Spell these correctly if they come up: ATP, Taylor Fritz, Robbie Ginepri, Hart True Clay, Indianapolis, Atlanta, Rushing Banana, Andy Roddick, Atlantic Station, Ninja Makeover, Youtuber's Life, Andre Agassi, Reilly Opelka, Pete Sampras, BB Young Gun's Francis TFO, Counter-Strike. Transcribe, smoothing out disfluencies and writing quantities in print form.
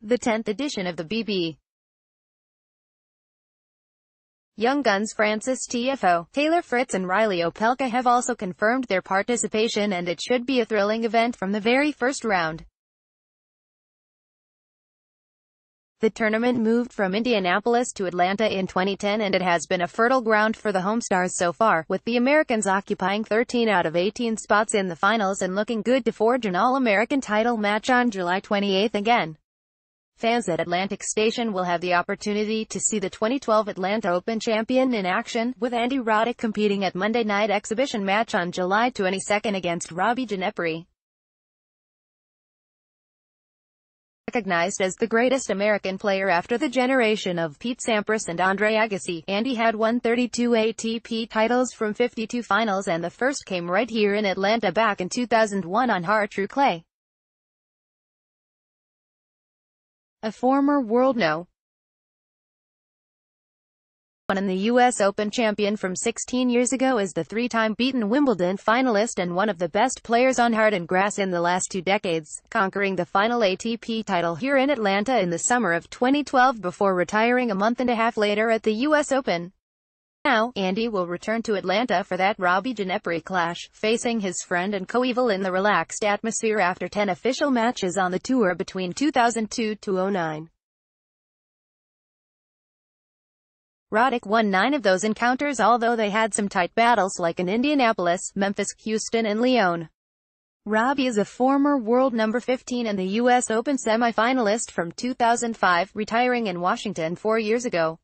The 10th edition of the BB Young Gun's Francis TFO, Taylor Fritz and Reilly Opelka have also confirmed their participation, and it should be a thrilling event from the very first round. The tournament moved from Indianapolis to Atlanta in 2010, and it has been a fertile ground for the home stars so far, with the Americans occupying 13 out of 18 spots in the finals and looking good to forge an All-American title match on July 28 again. Fans at Atlantic Station will have the opportunity to see the 2012 Atlanta Open champion in action, with Andy Roddick competing at Monday night exhibition match on July 22 against Robbie Ginepri. Recognized as the greatest American player after the generation of Pete Sampras and Andre Agassi, Andy had won 32 ATP titles from 52 finals, and the first came right here in Atlanta back in 2001 on Hart True Clay. A former world no. 1 and the U.S. Open champion from 16 years ago is the three-time beaten Wimbledon finalist and one of the best players on hard and grass in the last 2 decades, conquering the final ATP title here in Atlanta in the summer of 2012 before retiring a month and a half later at the U.S. Open. Now, Andy will return to Atlanta for that Robbie Ginepri clash, facing his friend and coeval in the relaxed atmosphere after 10 official matches on the tour between 2002–09. Roddick won 9 of those encounters, although they had some tight battles like in Indianapolis, Memphis, Houston and Lyon. Robbie is a former world number 15 and the U.S. Open semi-finalist from 2005, retiring in Washington 4 years ago.